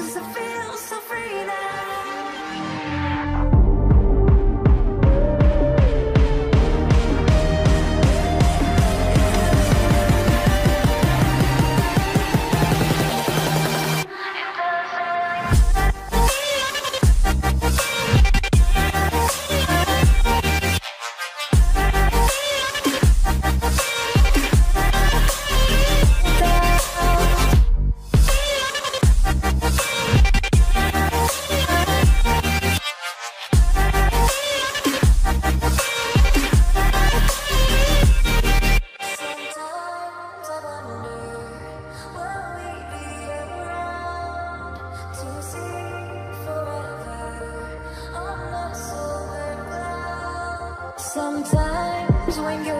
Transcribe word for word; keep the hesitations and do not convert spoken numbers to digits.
Sometimes when you're